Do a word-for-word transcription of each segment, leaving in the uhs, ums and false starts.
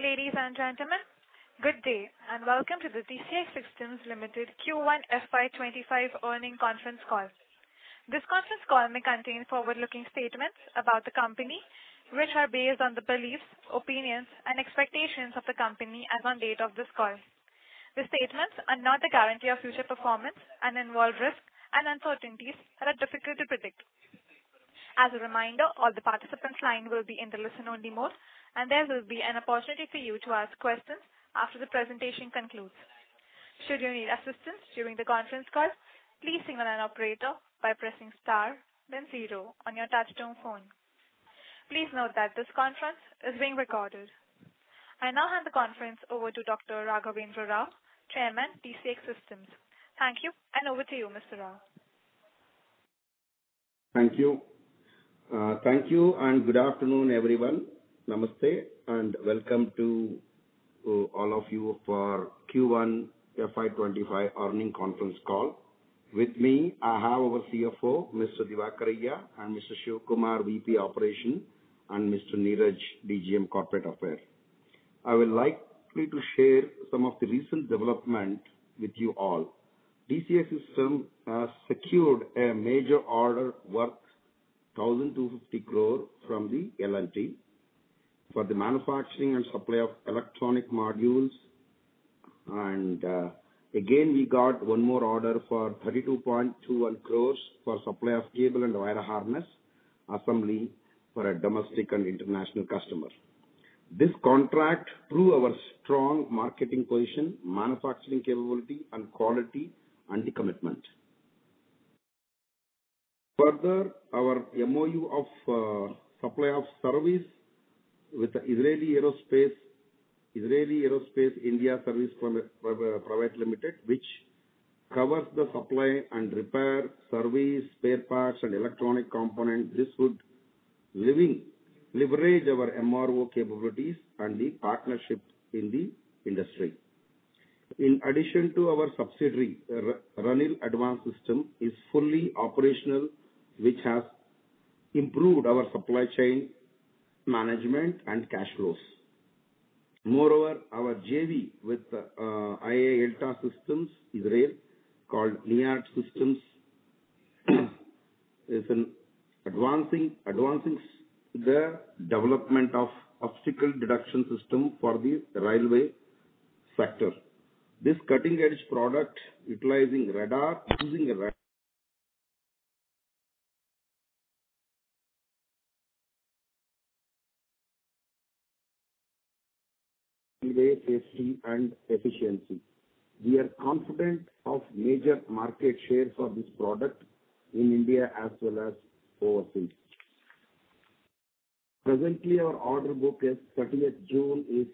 Ladies and gentlemen, good day and welcome to the D C X Systems Limited Q one F Y twenty-five Earnings Conference Call. This conference call may contain forward-looking statements about the company, which are based on the beliefs, opinions, and expectations of the company as on date of this call. The statements are not a guarantee of future performance and involve risks and uncertainties that are difficult to predict. As a reminder, all the participants' line will be in the listen-only mode, and there will be an opportunity for you to ask questions after the presentation concludes. Should you need assistance during the conference call, please signal an operator by pressing star, then zero on your touchtone phone. Please note that this conference is being recorded. I now hand the conference over to Doctor Raghavendra Rao, Chairman, D C X Systems. Thank you, and over to you, Mister Rao. Thank you. Uh, thank you, and good afternoon, everyone. Namaste and welcome to uh, all of you for Q one F Y twenty-five earning conference call. With me, I have our C F O, Mister Divakariya, and Mister Shiv Kumar, V P Operation, and Mister Neeraj, D G M Corporate Affairs. I will likely to share some of the recent development with you all. D C X System has secured a major order worth one thousand two hundred fifty crore from the L and T for the manufacturing and supply of electronic modules. And uh, again, we got one more order for thirty-two point two one crores for supply of cable and wire harness assembly for a domestic and international customer. This contract proved our strong marketing position, manufacturing capability and quality and the commitment. Further, our M O U of uh, supply of service with the Israeli Aerospace, Israeli Aerospace India Service Private Limited, which covers the supply and repair, service, spare parts, and electronic components. This would living, leverage our M R O capabilities and the partnership in the industry. In addition to our subsidiary, Raneal Advanced System is fully operational, which has improved our supply chain management and cash flows. Moreover, our J V with uh, I A I Elta Systems, Israel, called N I A R T Systems, is an advancing advancing the development of obstacle detection system for the railway sector. This cutting-edge product utilizing radar using a radar. Safety and efficiency. We are confident of major market share for this product in India as well as overseas. Presently, our order book as thirtieth June is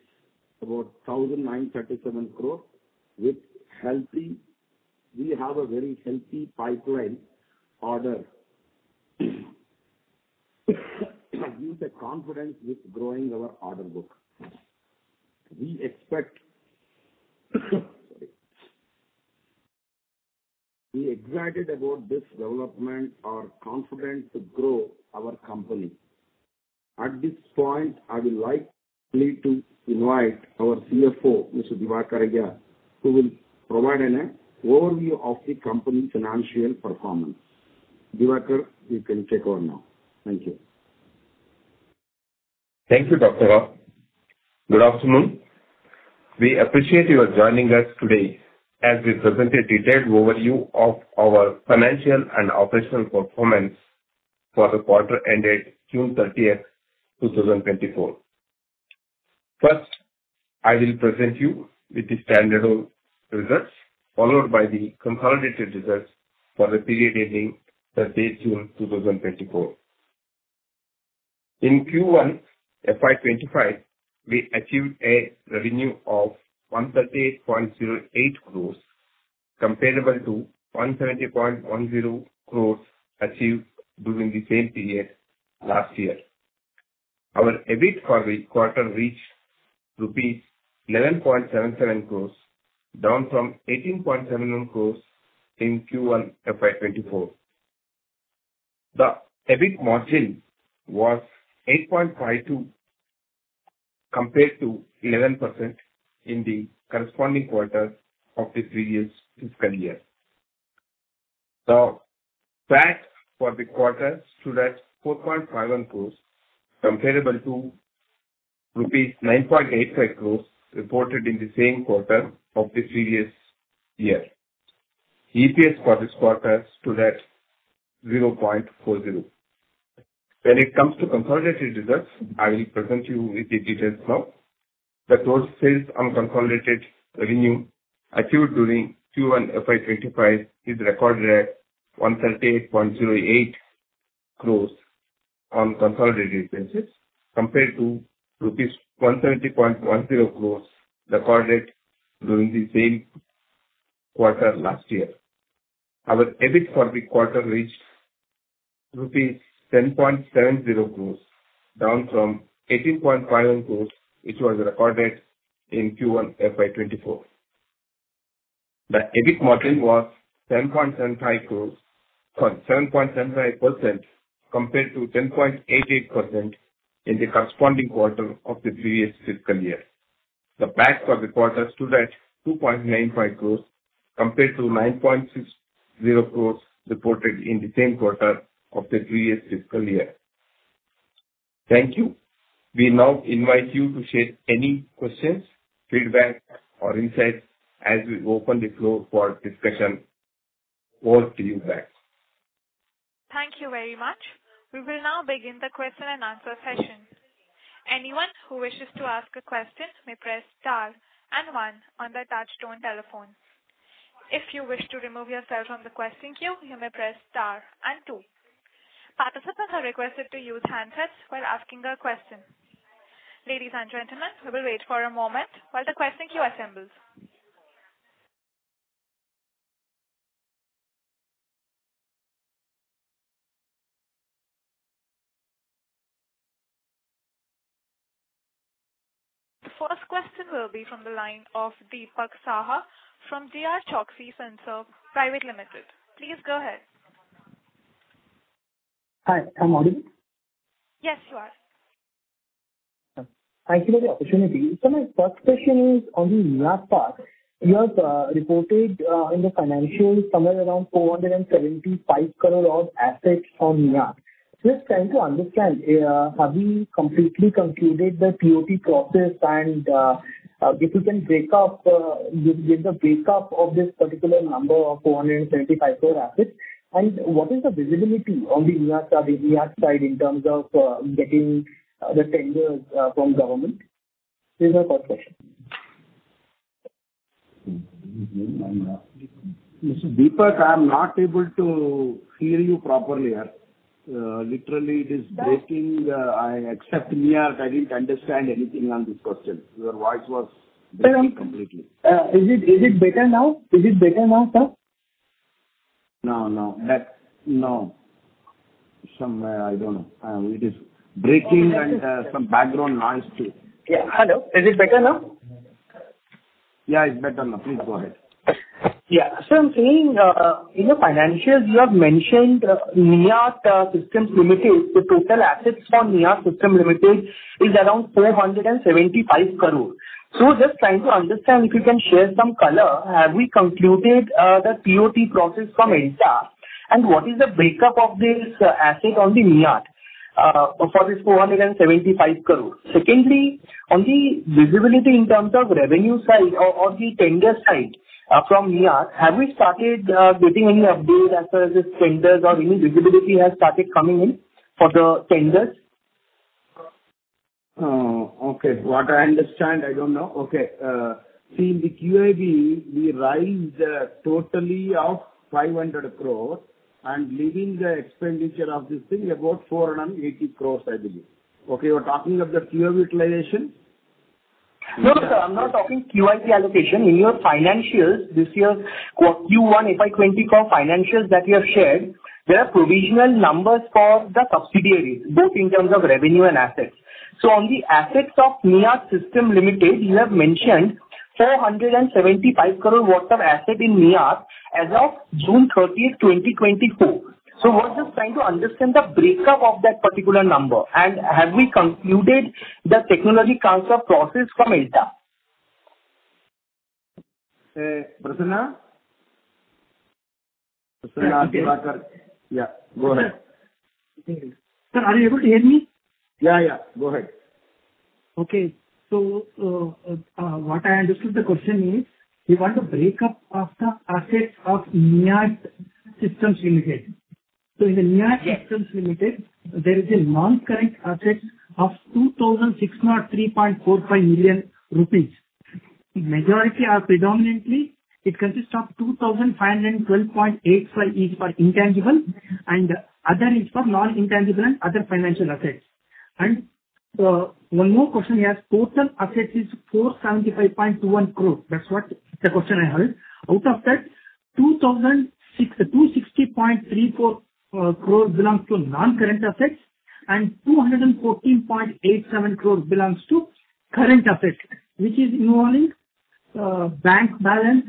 about one thousand nine hundred thirty-seven crore. With healthy, we have a very healthy pipeline order. Gives a confidence with growing our order book. We expect sorry, we excited about this development or confident to grow our company. At this point, I would like to invite our C F O, Mister Divakariya, who will provide an overview of the company's financial performance. Divakar, you can take over now. Thank you. Thank you, Doctor Rao. Good afternoon. We appreciate your joining us today as we present a detailed overview of our financial and operational performance for the quarter ended June thirtieth, two thousand twenty-four. First, I will present you with the standalone results, followed by the consolidated results for the period ending thirtieth June two thousand twenty-four. In Q one F Y twenty-five, we achieved a revenue of one hundred thirty-eight point zero eight crores, comparable to one hundred seventy point one zero crores achieved during the same period last year. Our EBIT for the quarter reached rupees eleven point seven seven crores, down from eighteen point seven one crores in Q one F Y twenty-four. The EBIT margin was eight point five two compared to eleven percent in the corresponding quarter of the previous fiscal year. The P A T for the quarter stood at four point five one crores, comparable to rupees nine point eight five crores reported in the same quarter of the previous year. E P S for this quarter stood at zero point four zero. When it comes to consolidated results, I will present you with the details now. The total sales on consolidated revenue achieved during Q one F Y twenty-five is recorded at one thirty-eight point zero eight crores on consolidated basis compared to rupees one seventy point one zero crores recorded during the same quarter last year. Our EBIT for the quarter reached rupees ten point seven zero crores, down from eighteen point five one crores, which was recorded in Q one F Y twenty-four. The EBIT margin was seven point seven five crores, seven point seven five percent compared to ten point eight eight percent in the corresponding quarter of the previous fiscal year. The P A T for the quarter stood at two point nine five crores compared to nine point six zero crores reported in the same quarter of the previous fiscal year. Thank you. We now invite you to share any questions, feedback, or insights as we open the floor for discussion. Over to you back. Thank you very much. We will now begin the question and answer session. Anyone who wishes to ask a question may press star and one on the touchtone telephone. If you wish to remove yourself from the question queue, you may press star and two. Participants are requested to use handsets while asking a question. Ladies and gentlemen, we will wait for a moment while the question queue assembles. The first question will be from the line of Deepak Saha from G R Choksi Sons Private Limited. Please go ahead. Hi, I'm audible? Yes, you are. Thank you for the opportunity. So my first question is on the N I A R T part. You have uh, reported uh, in the financials somewhere around four hundred seventy-five crore of assets on N I A R T. Just trying to understand, uh, have we completely concluded the P O T process, and uh, Uh, if you can break up, uh, give, give the breakup of this particular number of four hundred seventy-five crore assets, and what is the visibility on the N I A R T side, side in terms of uh, getting uh, the tenders uh, from government? This is my first question. Mister Deepak, I am not able to hear you properly here. Uh, literally, it is breaking. Uh, I accept N I A R T. I didn't understand anything on this question. Your voice was breaking completely. Uh, is it is it better now? Is it better now, sir? No, no, that no. Somewhere I don't know. Uh, it is breaking and uh, some background noise too. Yeah. Hello. Is it better now? Yeah, it's better now. Please go ahead. Yeah, so I'm saying uh, in the financials you have mentioned uh, N I A R T uh, Systems Limited. The total assets for N I A R T Systems Limited is around four hundred seventy-five crore. So just trying to understand if you can share some color. Have we concluded uh, the P O T process from Elta, and what is the breakup of this uh, asset on the N I A R T uh, for this four hundred seventy-five crore? Secondly, on the visibility in terms of revenue side or, or the tender side. Uh, from N I A R T, have we started uh, getting any update as far as the tenders or any visibility has started coming in for the tenders? Oh, okay. What I understand, I don't know. Okay. Uh, see, in the Q I B, we raised uh, totally of five hundred crores and leaving the expenditure of this thing about four hundred eighty crores, I believe. Okay, you're talking of the Q I B utilization? No, sir, I'm not talking Q I P allocation. In your financials, this year's Q one F Y twenty-four financials that you have shared, there are provisional numbers for the subsidiaries, both in terms of revenue and assets. So on the assets of N I A R T System Limited, you have mentioned four hundred seventy-five crore worth of asset in N I A R T as of June thirtieth, twenty twenty-four. So we're just trying to understand the breakup of that particular number, and have we concluded the technology transfer process from Elta? Uh, Prasanna? Prasanna, okay. Divakar. Yeah, go ahead. Sir, are you able to hear me? Yeah, yeah, go ahead. Okay, so uh, uh, what I understood the question is, we want to break up of the assets of N I A R T Systems Limited. So in the N I A R T yes. Systems Limited, there is a non-current assets of two thousand six hundred three point four five million rupees. Majority are predominantly, it consists of two thousand five hundred twelve point eight five is for intangible and other is for non-intangible and other financial assets. And uh, one more question here, total assets is four hundred seventy-five point two one crore. That's what the question I heard. Out of that, two thousand six hundred sixty point three four Uh, crore belongs to non-current assets and two hundred fourteen point eight seven crore belongs to current assets, which is involving uh, bank balance,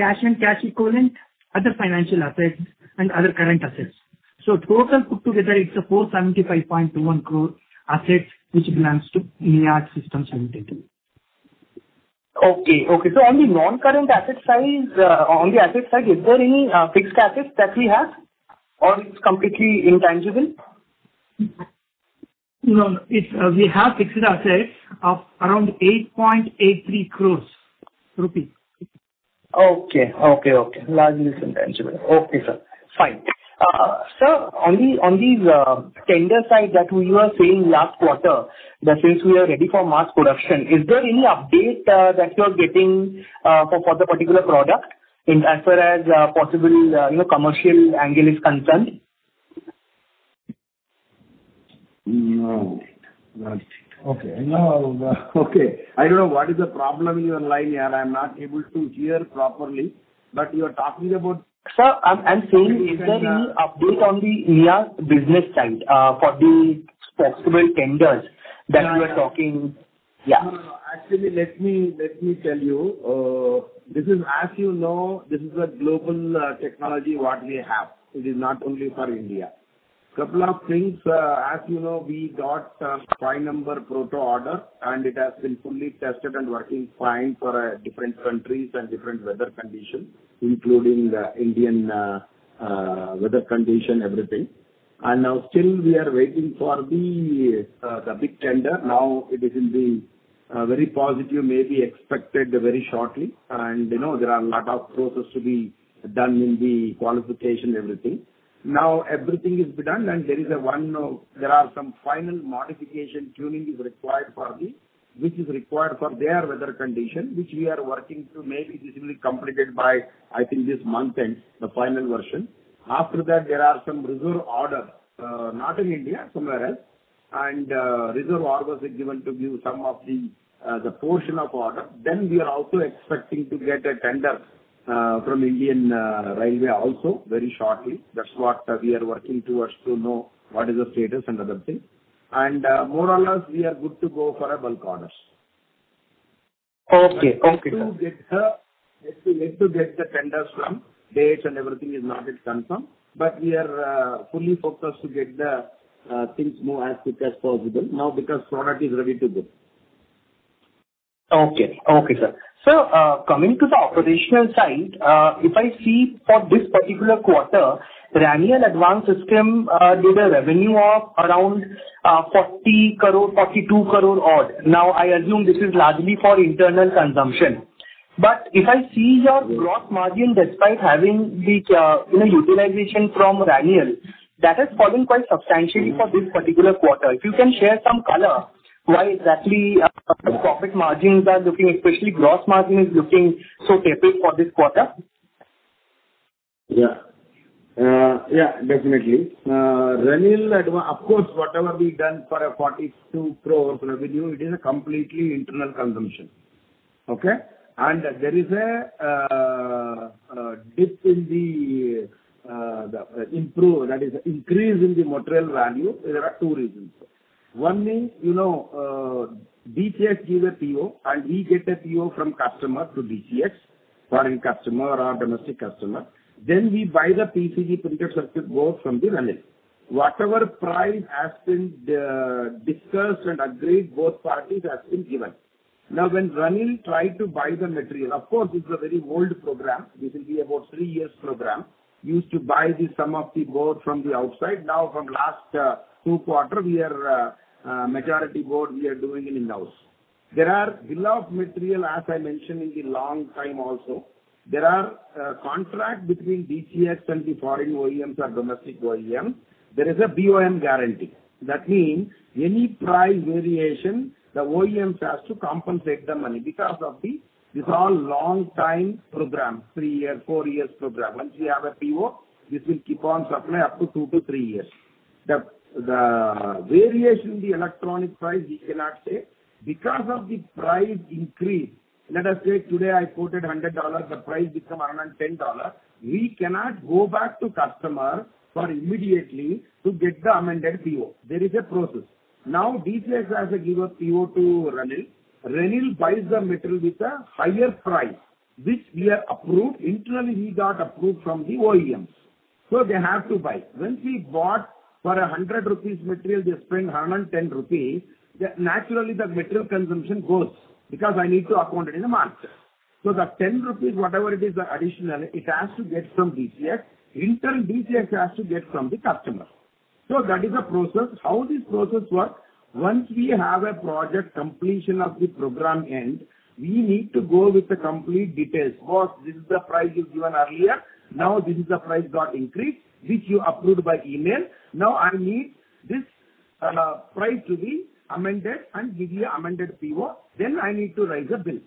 cash and cash equivalent, other financial assets and other current assets. So total put together, it's a four hundred seventy-five point two one crore assets which belongs to N I A R T Systems Limited. Okay, okay. So on the non-current asset side, uh, on the asset side, is there any uh, fixed assets that we have? Or it's completely intangible? No, no. It's, uh, we have fixed assets of around eight point eight three crores rupees. Okay, okay, okay. Largely intangible. Okay, sir. Fine. Uh, sir, on the on the uh, tender side that we were saying last quarter, that since we are ready for mass production, is there any update uh, that you are getting uh, for, for the particular product? In, as far as uh, possible, uh, you know, commercial angle is concerned? No. Okay. No. Okay. I don't know what is the problem in your line here. I'm not able to hear properly. But you are talking about... Sir, I'm, I'm saying, is there any update on the N I A R T business side uh, for the possible tenders that yeah, you are yeah. talking... Yeah. No, no, no. Actually, let me let me tell you. Uh, this is, as you know, this is a global uh, technology what we have. It is not only for India. Couple of things. Uh, as you know, we got uh, five number proto order, and it has been fully tested and working fine for uh, different countries and different weather conditions, including the Indian uh, uh, weather condition, everything. And now still we are waiting for the uh, the big tender. Now it is in the Uh, very positive, may be expected very shortly, and you know there are a lot of process to be done in the qualification, everything. Now everything is done, and there is a one. Uh, there are some final modification tuning is required for the, which is required for their weather condition, which we are working to. Maybe this will be completed by I think this month end, the final version. After that, there are some reserve order, uh, not in India, somewhere else. And uh, reserve orders are given to give some of the uh, the portion of order. Then we are also expecting to get a tender uh, from Indian uh, Railway also very shortly. That's what uh, we are working towards to know what is the status and other things. And uh, more or less we are good to go for a bulk orders. Okay, but okay. To get, uh, let, to, let to get the tenders from dates and everything is not yet confirmed, but we are uh, fully focused to get the Uh, things move as quick as possible now because product is ready to go. Okay, okay, sir. So, uh, coming to the operational side, uh, if I see for this particular quarter, Raneal Advanced System uh, did a revenue of around uh, forty crore, forty-two crore odd. Now, I assume this is largely for internal consumption. But if I see your yes. gross margin, despite having the uh, you know utilization from Raneal, that has fallen quite substantially for this particular quarter. If you can share some color, why exactly uh, the profit margins are looking, especially gross margin is looking so tepid for this quarter? Yeah, uh, yeah, definitely. Uh, Raneal, of course, whatever we done for a forty-two crore revenue, it is a completely internal consumption. Okay, and there is a uh, uh, dip in the Uh, the uh, improve, that is increase in the material value. There are two reasons. One is, you know, uh, D C X gives a P O and we get a P O from customer to D C X, foreign customer or domestic customer. Then we buy the P C B printed circuit board from the Raneal. Whatever price has been uh, discussed and agreed, both parties has been given. Now, when Raneal tried to buy the material, of course, it's a very old program. This will be about three years program. Used to buy the sum of the board from the outside. Now, from last uh, two quarter, we are uh, uh, majority board we are doing in house. There are bill of material, as I mentioned in the long time also. There are uh, contract between D C X and the foreign O E Ms or domestic O E M. There is a B O M guarantee. That means any price variation, the O E Ms has to compensate the money because of the, this all long time program, three years, four years program. Once we have a P O, this will keep on supply up to two to three years. The, the variation in the electronic price, we cannot say. Because of the price increase, let us say today I quoted one hundred dollars, the price become one hundred ten dollars. We cannot go back to customer for immediately to get the amended P O. There is a process. Now, D C X has a give a P O to Raneal. Raneal buys the metal with a higher price, which we are approved. Internally, we got approved from the O E Ms. So, they have to buy. When we bought for a one hundred rupees material, they spend one hundred ten rupees. Naturally, the material consumption goes because I need to account it in the market. So, the ten rupees, whatever it is, the additional, it has to get from D C X. In turn, D C X has to get from the customer. So that is the process. How this process works, once we have a project completion of the program end, we need to go with the complete details. Boss, this is the price you given earlier. Now this is the price got increased, which you approved by email. Now I need this uh, price to be amended and give you amended P O. Then I need to raise a bill.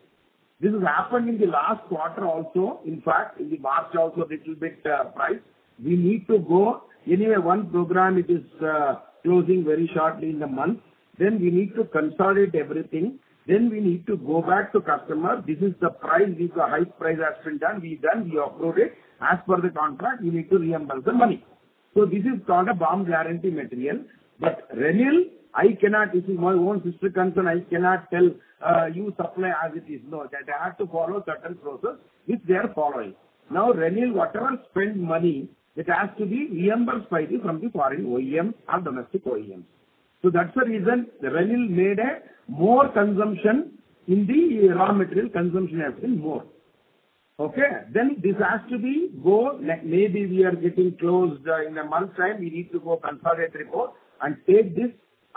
This has happened in the last quarter also. In fact, in the March also a little bit uh, price. We need to go. Anyway, one program, it is uh, closing very shortly in the month. Then we need to consolidate everything. Then we need to go back to customer. This is the price. This is the high price has been done. We done. We approved it. As per the contract, we need to reimburse the money. So this is called a bomb guarantee material. But Raneal, I cannot, this is my own sister concern, I cannot tell uh, you supply as it is. No, that I have to follow certain process which they are following. Now Raneal, whatever spend money, it has to be reimbursed by the from the foreign O E M or domestic O E Ms. So that's the reason the Raneal made a more consumption in the raw material consumption has been more. Okay, then this has to be go, maybe we are getting closed in a month's time, we need to go consolidate report and take this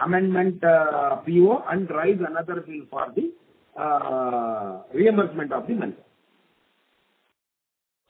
amendment uh, P O and raise another bill for the uh, reimbursement of the money.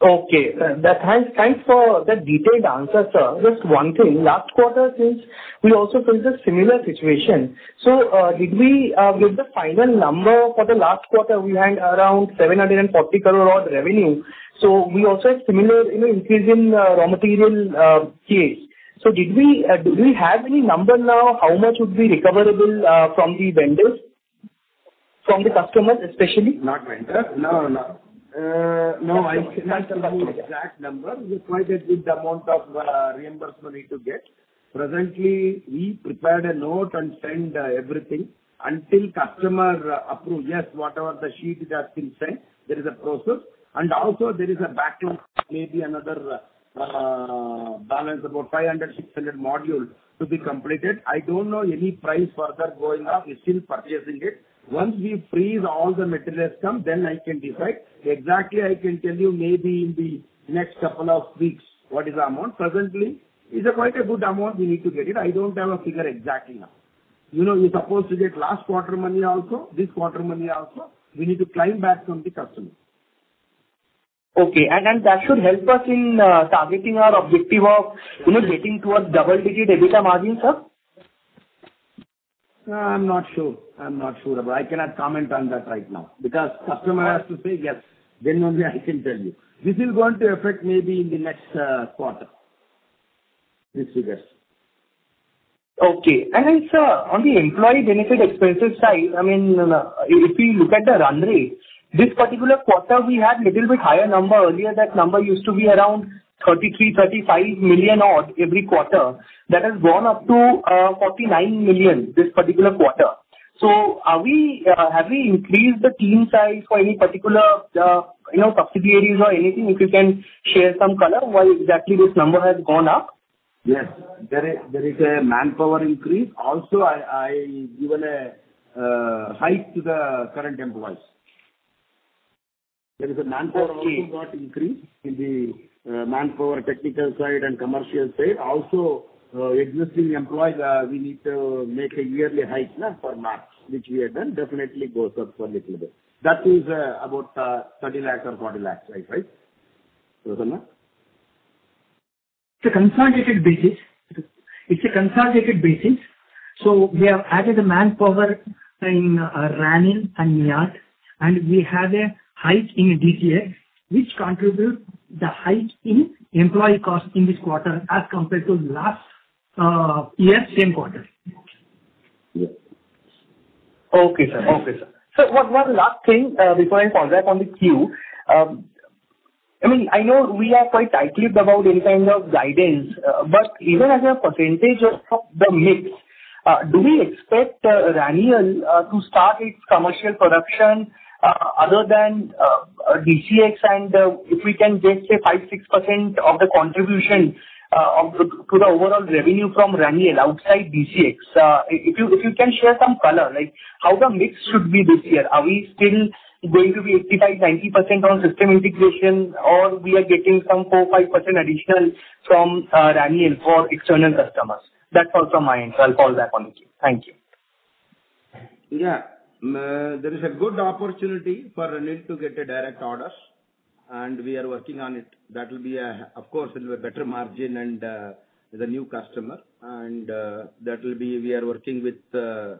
Okay, uh, that has, thanks for the detailed answer, sir. Just one thing, last quarter since we also faced a similar situation. So, uh, did we uh, get the final number for the last quarter? We had around seven hundred forty crore odd revenue. So, we also had similar, you know, increase in uh, raw material uh, case. So, did we uh, do we have any number now? How much would be recoverable uh, from the vendors, from the customers especially? Not vendors, no, no. Uh, no, I cannot tell you the exact number. We quite a good amount of uh, reimbursement need to get. Presently, we prepared a note and send uh, everything until customer uh, approve. Yes, whatever the sheet it has been sent, there is a process. And also there is a backlog, maybe another uh, balance about five hundred, six hundred modules to be completed. I don't know any price further going up. We're still purchasing it. Once we freeze all the materials come, then I can decide. Exactly, I can tell you maybe in the next couple of weeks what is the amount. Presently, it's a quite a good amount. We need to get it. I don't have a figure exactly now. You know, you're supposed to get last quarter money also, this quarter money also. We need to climb back from the customer. Okay, and, and that should help us in uh, targeting our objective of, you know, getting towards double-digit EBITDA margin, sir? No, I'm not sure. I'm not sure about it. I cannot comment on that right now because customer has to say yes. Then only I can tell you. This is going to affect maybe in the next uh, quarter. These figures. Okay. And then, sir, on the employee benefit expenses side, I mean, if we look at the run rate, this particular quarter we had little bit higher number. Earlier that number used to be around thirty-three, thirty-five million odd every quarter. That has gone up to uh, forty-nine million this particular quarter. So, are we uh, have we increased the team size for any particular uh, you know, subsidiaries or anything, if you can share some color why exactly this number has gone up? Yes, there is, there is a manpower increase. Also, I, I given a uh, hike to the current employees. There is a manpower okay. also got increased in the uh, manpower technical side and commercial side. Also, uh, existing employees, uh, we need to make a yearly hike na, for March, which we have done, definitely goes up for little bit. That is uh, about uh, thirty lakhs or forty lakhs, right? right? Rosanna? It's a consolidated basis. It's a consolidated basis. So we have added a manpower in uh, Raneal and NIART, and we have a hike in D C X, which contributes the hike in employee cost in this quarter as compared to last uh, year same quarter. Yeah. Okay, sir. Okay, sir. So one, one last thing uh, before I fall back on the queue. Um, I mean, I know we are quite tight-lipped about any kind of guidance, uh, but even as a percentage of the mix, uh, do we expect uh, Raneal uh, to start its commercial production uh, other than uh, D C X, and uh, if we can get, say, five to six percent of the contribution uh, of the, to the overall revenue from Raneal outside D C X? Uh, if you if you can share some color, like how the mix should be this year? Are we still going to be eighty-five to ninety percent on system integration, or we are getting some four to five percent additional from uh, Raneal for external customers? That's all from my end, so I'll fall back on the queue. Thank you. Yeah, uh, there is a good opportunity for Raneal to get a direct orders, and we are working on it. That will be, a, of course, it will be a better margin and uh, the new customer, and uh, that will be, we are working with uh,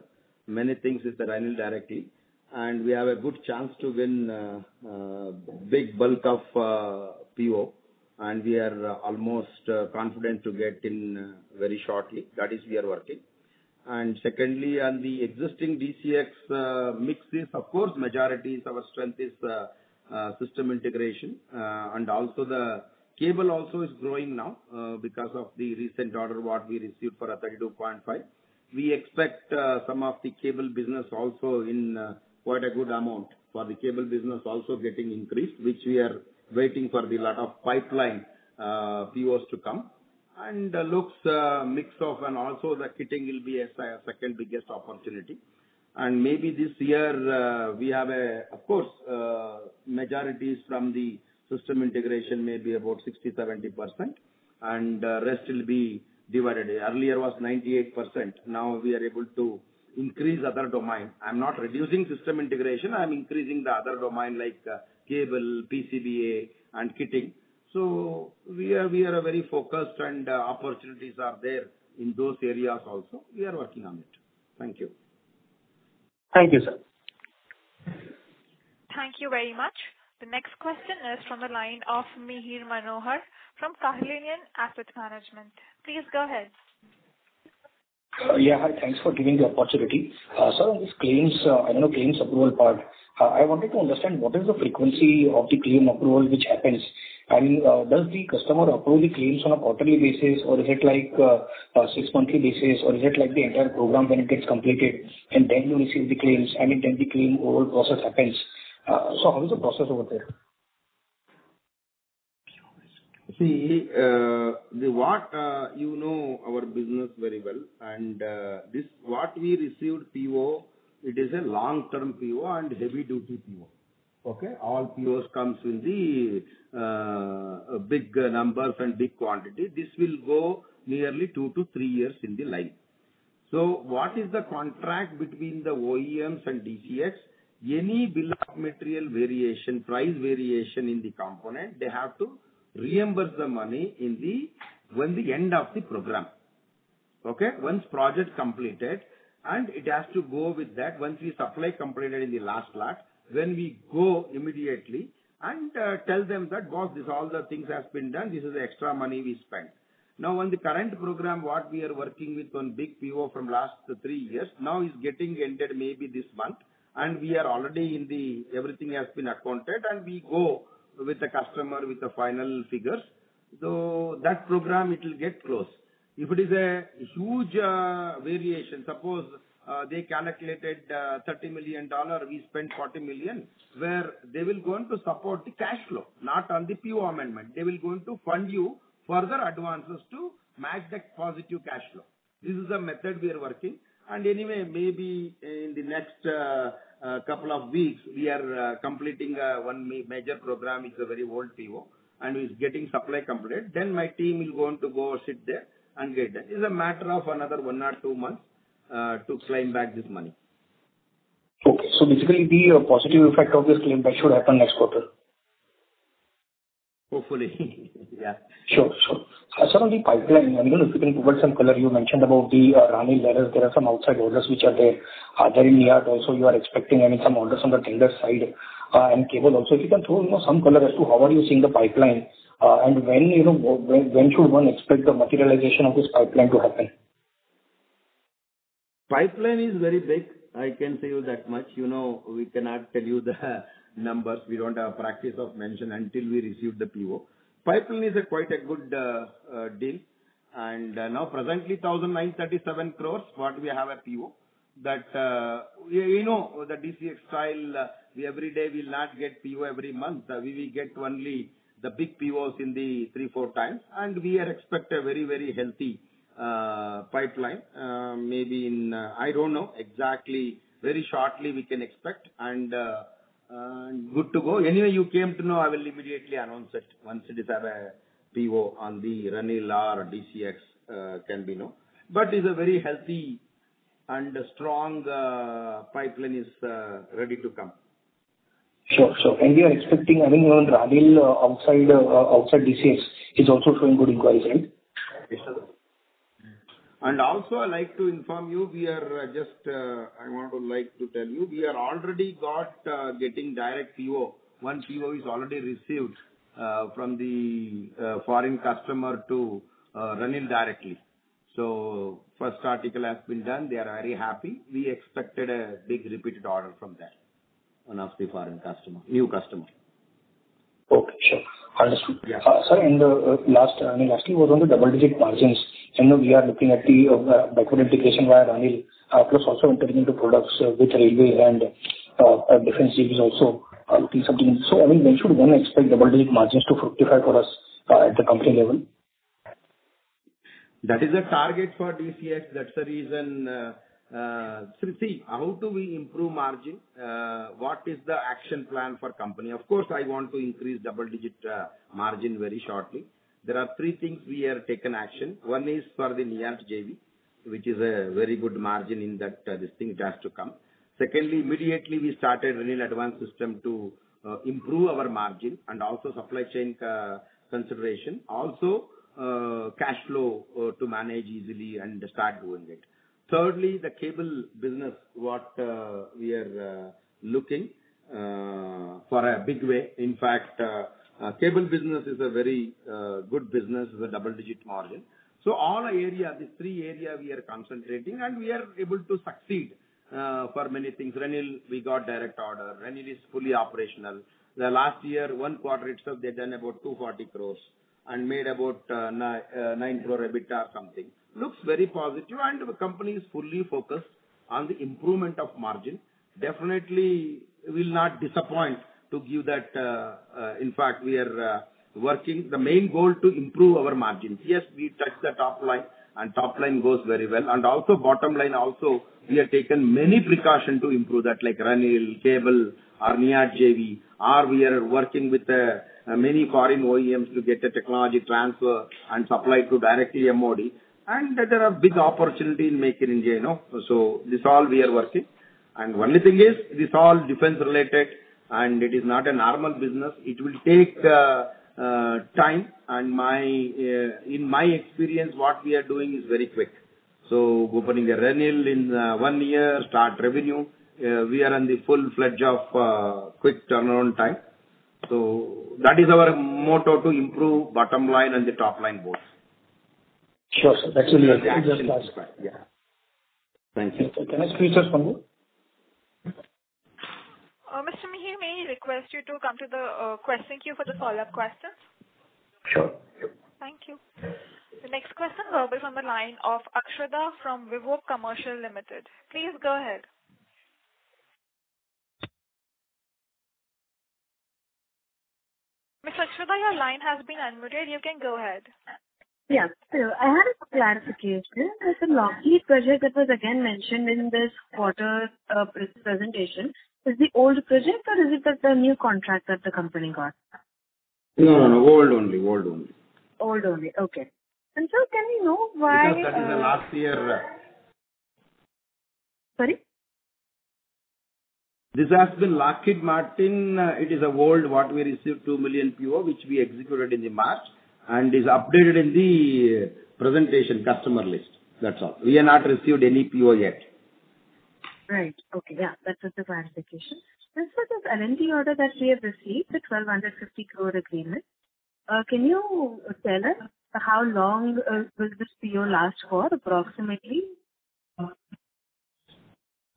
many things with the Raneal directly. And we have a good chance to win uh, uh, big bulk of uh, P O, and we are uh, almost uh, confident to get in uh, very shortly. That is, we are working. And secondly, on the existing D C X uh, mixes, of course, majority is our strength is uh, uh, system integration, uh, and also the cable also is growing now uh, because of the recent order what we received for a thirty-two point five. We expect uh, some of the cable business also in uh, quite a good amount for the cable business also getting increased, which we are waiting for the lot of pipeline uh, P Os to come. And uh, looks uh, mix of, and also the kitting will be a second biggest opportunity. And maybe this year uh, we have a, of course, uh, majorities from the system integration may be about sixty to seventy percent, and uh, rest will be divided. Earlier was ninety-eight percent. Now we are able to increase other domain. I'm not reducing system integration. I'm increasing the other domain like uh, cable, P C B A, and kitting. So we are we are very focused, and uh, opportunities are there in those areas also. We are working on it. Thank you. Thank you, sir. Thank you very much. The next question is from the line of Mihir Manohar from Kahilanian Asset Management. Please go ahead. Uh, yeah, hi. Thanks for giving the opportunity. Uh, sir, on this claims, uh, I don't know, claims approval part, uh, I wanted to understand what is the frequency of the claim approval which happens. I mean, uh, does the customer approve the claims on a quarterly basis, or is it like uh, a six-monthly basis, or is it like the entire program when it gets completed and then you receive the claims, I mean, then the claim overall process happens. Uh, so how is the process over there? See, uh, the what uh, you know our business very well, and uh, this what we received P O, it is a long-term P O and heavy-duty P O. Okay, all P Os comes in the uh, big numbers and big quantity. This will go nearly two to three years in the line. So, what is the contract between the O E Ms and D C X? Any bill of material variation, price variation in the component, they have to reimburse the money in the when the end of the program. Okay, once project completed, and it has to go with that. Once we supply completed in the last lot, when we go immediately and uh, tell them that, boss, this all the things has been done. This is the extra money we spent. Now, on the current program, what we are working with on big P O from last three years now is getting ended maybe this month, and we are already in the everything has been accounted, and we go with the customer with the final figures. So that program, it will get close. If it is a huge uh, variation, suppose Uh, they calculated uh, thirty million dollars, we spent forty million dollars, where they will go to support the cash flow, not on the P O amendment. They will go to fund you further advances to match that positive cash flow. This is the method we are working. And anyway, maybe in the next uh, uh, couple of weeks, we are uh, completing uh, one major program. It's a very old P O and is getting supply completed. Then my team will go on to go sit there and get that. It's a matter of another one or two months. Uh, to claim back this money. Okay, so basically the uh, positive effect of this claim back should happen next quarter. Hopefully, yeah. Sure, sure. Uh, sir, on the pipeline, I mean, if you can provide some color, you mentioned about the uh, Raneal letters, there are some outside orders which are there. Are there in N I A R T also you are expecting, I mean, some orders on the tender side uh, and cable also. If you can throw you know, some color as to how are you seeing the pipeline uh, and when, you know, when, when should one expect the materialization of this pipeline to happen? Pipeline is very big. I can say you that much. You know, we cannot tell you the numbers. We don't have a practice of mention until we receive the P O. Pipeline is a quite a good uh, uh, deal. And uh, now presently one thousand nine hundred thirty-seven crores, what we have a P O. That, uh, you, you know, the D C X style, uh, we every day will not get P O every month. Uh, we will get only the big P Os in the three, four times. And we are expect a very, very healthy Uh, pipeline, uh, maybe in, uh, I don't know exactly, very shortly we can expect and uh, uh, good to go. Anyway, you came to know, I will immediately announce it once it is have a P O on the Raneal or D C X uh, can be known. But it's a very healthy and strong uh, pipeline is uh, ready to come. Sure, sure. And we are expecting, I mean, on Raneal uh, outside, uh, outside D C X is also showing good inquiries, right? Yes, sir. And also, I like to inform you, we are just, uh, I want to like to tell you, we are already got uh, getting direct P O. One P O is already received uh, from the uh, foreign customer to uh, Raneal directly. So, first article has been done. They are very happy. We expected a big repeated order from that. One of the foreign customer, new customer. Okay, sure. Understood. Yeah. Uh, sir, and uh, last, I mean, lastly was on the double-digit margins. And now we are looking at the uh, backward integration via Raneal, uh, plus also entering into products uh, with railway and uh, defense deals also uh, looking something. So, I mean, when should one expect double-digit margins to fructify for us uh, at the company level? That is the target for D C X. That's the reason. Uh, uh, see, how do we improve margin? Uh, what is the action plan for company? Of course, I want to increase double-digit uh, margin very shortly. There are three things we have taken action. One is for the N I A R T J V, which is a very good margin in that uh, this thing has to come. Secondly, immediately we started Raneal Advanced System to uh, improve our margin and also supply chain uh, consideration. Also, uh, cash flow uh, to manage easily and start doing it. Thirdly, the cable business, what uh, we are uh, looking uh, for a big way. In fact, uh, Uh, cable business is a very uh, good business with a double-digit margin. So all area, these three area we are concentrating and we are able to succeed uh, for many things. Raneal, we got direct order. Raneal is fully operational. The last year, one quarter itself, they done about two hundred forty crores and made about uh, nine, uh, nine crore EBITDA or something. Looks very positive and the company is fully focused on the improvement of margin. Definitely will not disappoint to give that, uh, uh, in fact, we are uh, working, the main goal to improve our margins. Yes, we touch the top line and top line goes very well. And also bottom line also, we have taken many precautions to improve that, like Raneal, cable, or N I A R T J V, or we are working with uh, uh, many foreign O E Ms to get a technology transfer and supply to directly M O D. And uh, there are big opportunity in Make in India, you know. So this all we are working. And only thing is, this all defense related, and it is not a normal business. It will take uh, uh, time. And my, uh, in my experience, what we are doing is very quick. So opening a Raneal in uh, one year, start revenue. Uh, we are on the full-fledged of uh, quick turnaround time. So that is our motto to improve bottom line and the top line both. Sure, sir. That's really helpful. Yeah. Thank you. Can I squeeze just one more? Uh, Mister Mihir, may I request you to come to the uh, question queue for the follow-up questions? Sure. Thank you. The next question will be from the line of Akshada from Vivop Commercial Limited. Please go ahead. Miz Akshada, your line has been unmuted. You can go ahead. Yeah. Hello. I had a clarification. There's a Lockheed project that was again mentioned in this quarter uh, presentation. Is the old project or is it that the new contract that the company got? No, no, no. Old only. Old only. Old only. Okay. And so can we know why... Because that is uh, the last year... Uh, sorry? This has been Lockheed Martin. Uh, it is a old what we received two million P O, which we executed in the March and is updated in the presentation customer list. That's all. We have not received any P O yet. Right. Okay. Yeah. That was the clarification. This was this L and T order that we have received, the twelve fifty crore agreement. Uh, can you tell us how long uh, will this P O last for approximately?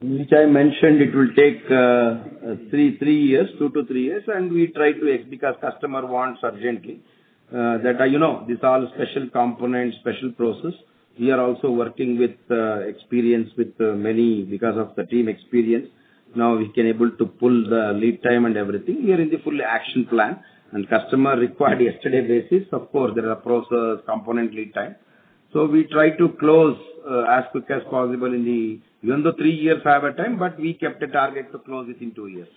Which I mentioned, it will take uh, three three years, two to three years, and we try to ex because customer wants urgently. Uh, that are, you know, these are all special components, special process. We are also working with uh, experience with uh, many because of the team experience. Now we can able to pull the lead time and everything. We are in the full action plan and customer required yesterday basis. Of course, there are process, component lead time. So we try to close uh, as quick as possible in the, even though three years have a time, but we kept a target to close within two years.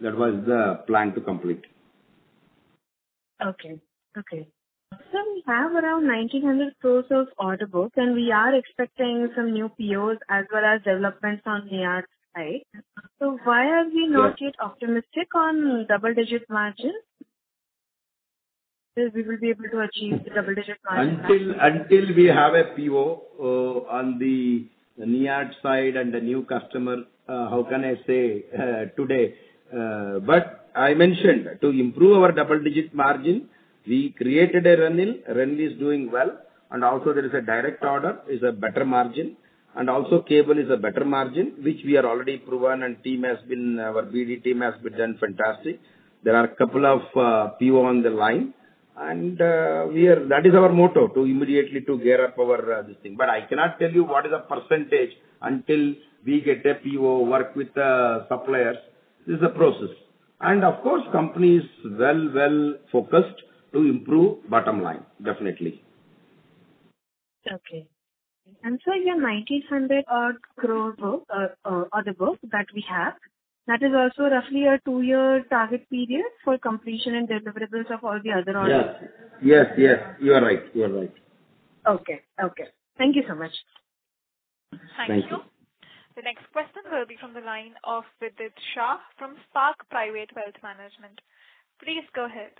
That was the plan to complete. Okay. Okay. So we have around nineteen hundred crores of order book and we are expecting some new P Os as well as developments on N I A R T side. So why are we not yes. yet optimistic on double-digit margins? We will be able to achieve the double-digit margin. Until, until we have a P O uh, on the, the N I A R T side and the new customer, uh, how can I say uh, today? Uh, but I mentioned to improve our double-digit margin, we created a Raneal. Raneal is doing well. And also there is a direct order, is a better margin. And also cable is a better margin, which we are already proven and team has been, our B D team has been done fantastic. There are a couple of uh, P O on the line. And uh, we are, that is our motto, to immediately to gear up our uh, this thing. But I cannot tell you what is the percentage until we get a P O, work with the uh, suppliers. This is a process. And of course, company is well, well focused to improve bottom line, definitely. Okay. And so your nineteen hundred odd crore book, uh, uh, order book that we have, that is also roughly a two-year target period for completion and deliverables of all the other orders. Yes, yes, yes. You are right. You are right. Okay, okay. Thank you so much. Thank, Thank you. you. The next question will be from the line of Vidit Shah from Spark Private Wealth Management. Please go ahead.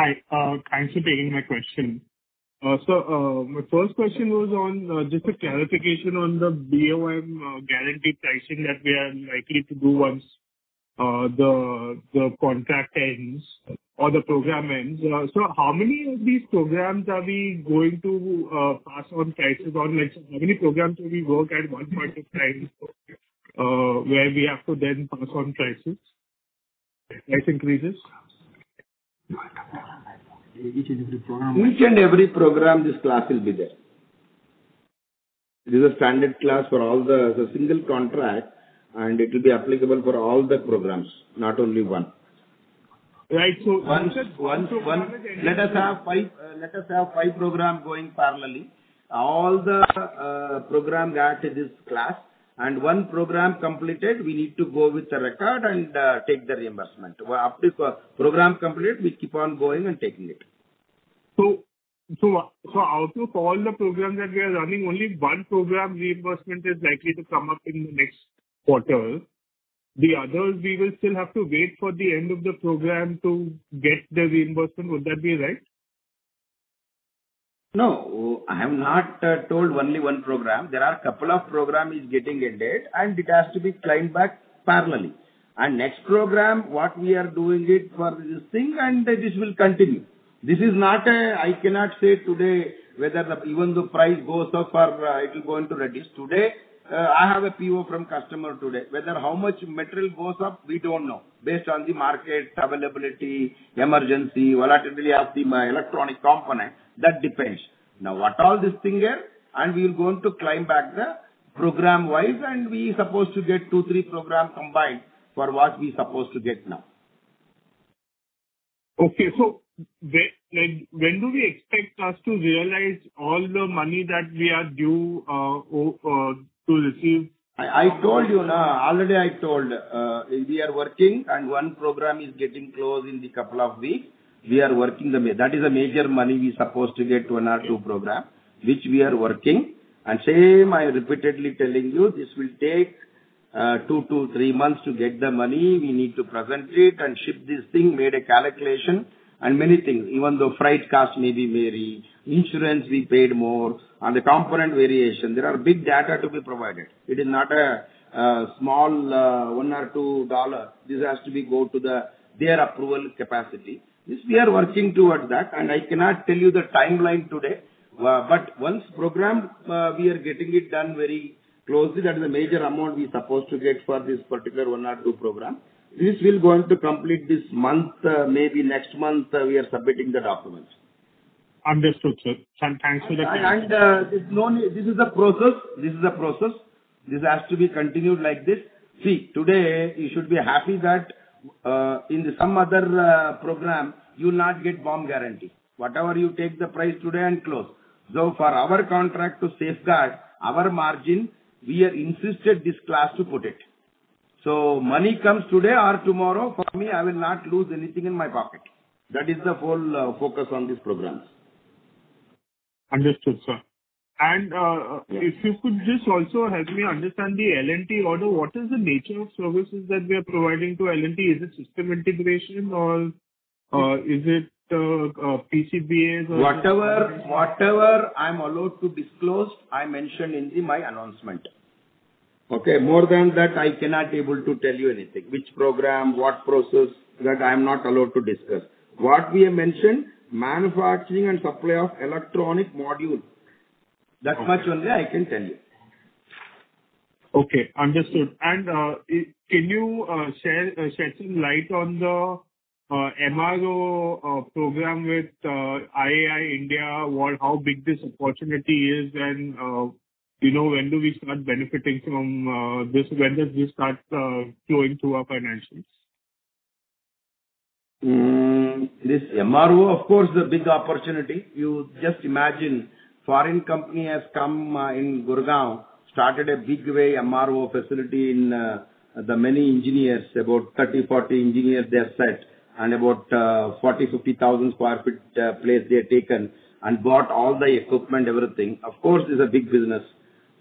Hi. Uh, thanks for taking my question. Uh, so, uh, my first question was on uh, just a clarification on the B O M uh, guarantee pricing that we are likely to do once uh, the the contract ends or the program ends. Uh, so, how many of these programs are we going to uh, pass on prices on? Like, how many programs do we work at one point of time uh, where we have to then pass on prices, price increases? Each and every program. Each and every program, this class will be there. This is a standard class for all the, it's a single contract and it will be applicable for all the programs, not only one. Right, so once, once, one, let us have five, uh, let us have five programs going parallelly. All the uh, program got this class and one program completed, we need to go with the record and uh, take the reimbursement. Up to program completed, we keep on going and taking it. So, so, so out of all the programs that we are running, only one program reimbursement is likely to come up in the next quarter. The others, we will still have to wait for the end of the program to get the reimbursement. Would that be right? No, I have not uh, told only one program. There are a couple of programs is getting ended and it has to be climbed back parallelly. And next program, what we are doing it for this thing and uh, this will continue. This is not a, I cannot say today whether the, even the price goes up or uh, it will go into reduce. Today, uh, I have a P O from customer today. Whether how much material goes up, we don't know. Based on the market, availability, emergency, volatility of the electronic component, that depends. Now, what all this thing is, and we will going to climb back the program-wise, and we supposed to get two, three program combined for what we supposed to get now. Okay, so like, when do we expect us to realize all the money that we are due uh, uh, to receive? I, I told you, na, already I told, uh, we are working and one program is getting closed in the couple of weeks. We are working, the that is a major money we supposed to get one or two program, which we are working. And same I repeatedly telling you, this will take uh, two to three months to get the money. We need to present it and ship this thing, made a calculation. And many things, even though freight cost may be vary, insurance we paid more, and the component variation, there are big data to be provided. It is not a uh, small uh, one or two dollar. This has to be go to the their approval capacity. This we are working towards that, and I cannot tell you the timeline today. Uh, but once programmed, uh, we are getting it done very closely. That is a major amount we are supposed to get for this particular one or two program. This will go on to complete this month, uh, maybe next month uh, we are submitting the documents. Understood, sir. And thanks for the And, and uh, this, no, this is a process. This is a process. This has to be continued like this. See, today you should be happy that uh, in the, some other uh, program you will not get bomb guarantee. Whatever you take the price today and close. So for our contract to safeguard our margin, we are insisted this class to put it. So money comes today or tomorrow. For me, I will not lose anything in my pocket. That is the whole uh, focus on this program. Understood, sir. And uh, yeah. if you could just also help me understand the L and T order, what is the nature of services that we are providing to L and T? Is it system integration or uh, is it uh, uh, P C B As? Or whatever, whatever I am allowed to disclose, I mentioned in the, my announcement. Okay, more than that, I cannot able to tell you anything. Which program, what process, that I am not allowed to discuss. What we have mentioned, manufacturing and supply of electronic module. That okay. much only I can tell you. Okay, understood. And uh, can you uh, share, uh, shed some light on the uh, M R O uh, program with uh, I A I India, what, how big this opportunity is and uh, you know, when do we start benefiting from uh, this? When does this start uh, flowing through our financials? Mm, this M R O, of course, the big opportunity. You just imagine foreign company has come uh, in Gurgaon, started a big way M R O facility in uh, the many engineers, about thirty, forty engineers they have set and about uh, forty, fifty thousand square feet uh, place they have taken and bought all the equipment, everything. Of course, it's a big business.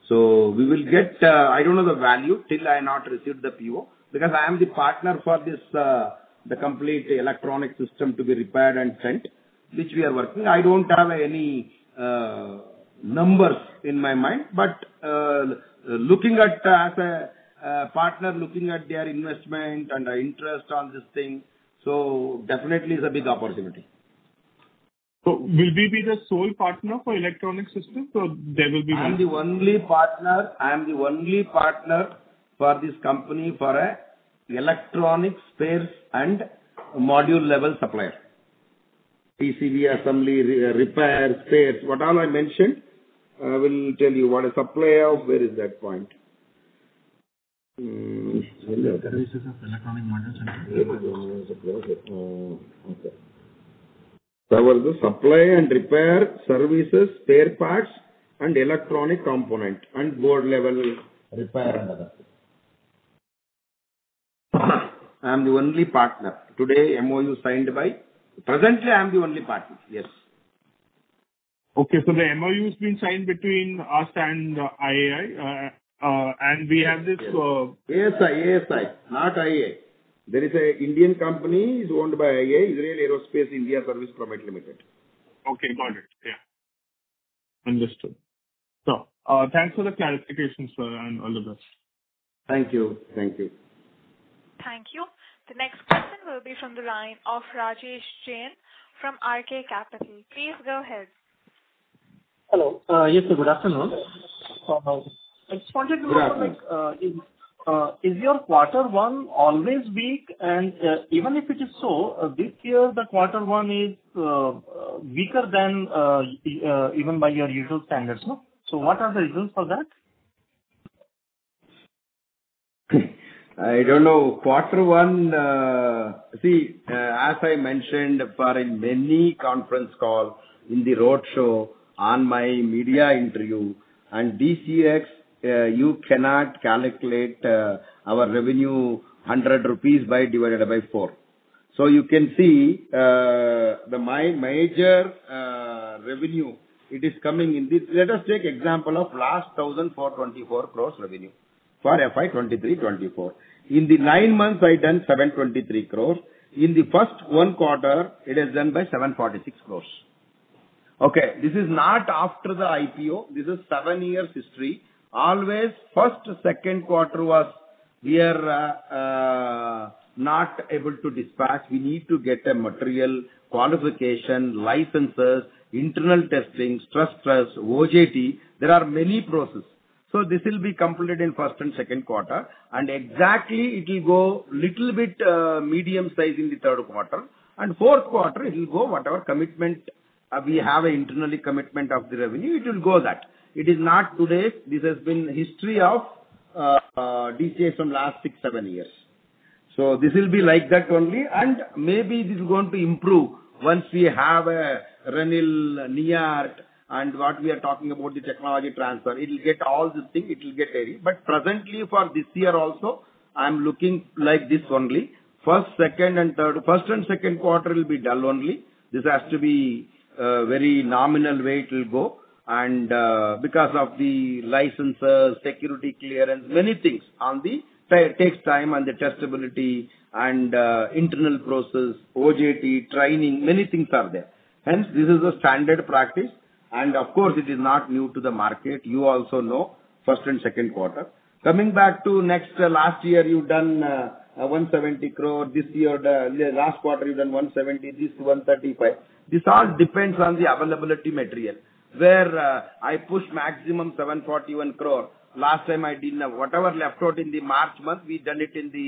So we will get, uh, I don't know the value till I have not received the P O because I am the partner for this, uh, the complete electronic system to be repaired and sent, which we are working. I don't have any uh, numbers in my mind, but uh, looking at uh, as a uh, partner, looking at their investment and uh, interest on this thing, so definitely it's a big opportunity. So will we be the sole partner for electronic systems or there will be I am the only partner, I am the only partner for this company for a electronic spares and module level supplier. P C B assembly, repair, spares, what all I mentioned, I will tell you what a supplier of, where is that point? Mm, services of electronic modules and uh, okay. There was the supply and repair services, spare parts, and electronic component and board level repair and other. I am the only partner. Today, M O U signed by. Presently, I am the only partner. Yes. Okay, so the M O U has been signed between us and uh, I A I, uh, uh, and we yes, have this. Yes. Uh, A S I, A S I, not I A I. There is an Indian company is owned by I A I, Israeli Aerospace India Service Private Limited. Okay, got it. Yeah. Understood. So, uh, thanks for the clarification, sir, and all the best. Thank you. Thank you. Thank you. The next question will be from the line of Rajesh Jain from R K Capital. Please go ahead. Hello. Uh, yes, sir. Good afternoon. Uh, I just wanted to know, like, uh, is, uh, is your quarter one always weak? And uh, even if it is so, uh, this year the quarter one is uh, weaker than uh, uh, even by your usual standards, no? So what are the reasons for that? I don't know. Quarter one, uh, see, uh, as I mentioned for in many conference call, in the roadshow, on my media interview, and D C X, uh, you cannot calculate uh, our revenue one hundred rupees by divided by four. So you can see uh, the my major uh, revenue, it is coming in this. Let us take example of last one thousand four hundred twenty-four crores revenue for F Y twenty-three twenty-four. In the nine months, I done seven hundred twenty-three crores. In the first one quarter, it is done by seven hundred forty-six crores. Okay, this is not after the I P O. This is seven years history. Always first, second quarter was, we are uh, uh, not able to dispatch. We need to get a material qualification, licenses, internal testing, stress test, O J T. There are many processes. So this will be completed in first and second quarter, and exactly it will go little bit uh, medium size in the third quarter, and fourth quarter it will go whatever commitment Uh, we have an internally commitment of the revenue, it will go that. It is not today. This has been history of uh, uh, D C X from last six, seven years. So this will be like that only, and maybe this is going to improve once we have a Raneal, NIART, and what we are talking about the technology transfer. It will get all this thing, it will get ready. But presently for this year also, I am looking like this only. First, second and third, first and second quarter will be dull only. This has to be Uh, very nominal way it will go, and uh, because of the licenses, security clearance, many things on the takes time, and the testability and uh, internal process, O J T, training, many things are there. Hence, this is a standard practice, and of course, it is not new to the market. You also know first and second quarter. Coming back to next uh, last year, you done uh, uh, one hundred seventy crore. This year, the last quarter you done one hundred seventy. This one hundred thirty-five. This all depends on the availability material. Where uh, I push maximum seven hundred forty-one crore. Last time I didn't have whatever left out in the March month. We done it in the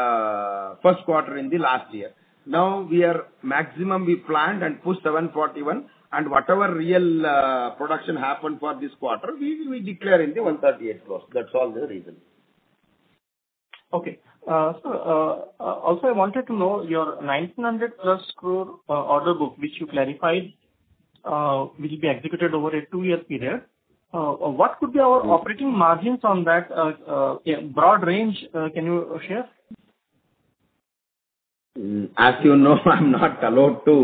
uh, first quarter in the last year. Now we are maximum we planned and pushed seven hundred forty-one, and whatever real uh, production happened for this quarter, we we declare in the one hundred thirty-eight crores. That's all the reason. Okay. Uh, so, uh, uh, also I wanted to know your nineteen hundred plus crore uh, order book, which you clarified uh, will be executed over a two-year period. Uh, what could be our operating margins on that uh, uh, yeah, broad range? Uh, can you share? As you know, I'm not allowed to,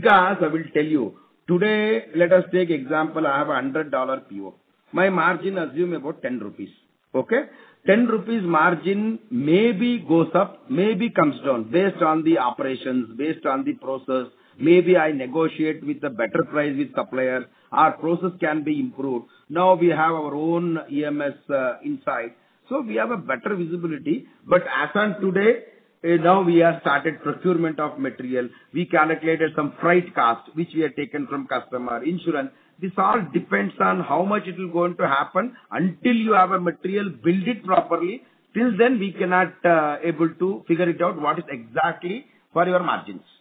because I will tell you, today, let us take example, I have a one hundred dollar P O. My margin assume about ten rupees. Okay? ten rupees margin maybe goes up, maybe comes down based on the operations, based on the process. Maybe I negotiate with a better price with suppliers. Our process can be improved. Now we have our own E M S uh, inside. So we have a better visibility. But as on today, uh, now we have started procurement of material. We calculated some freight cost, which we have taken from customer, insurance. This all depends on how much it will going to happen. Until you have a material, build it properly. Till then, we cannot uh, able to figure it out what is exactly for your margins.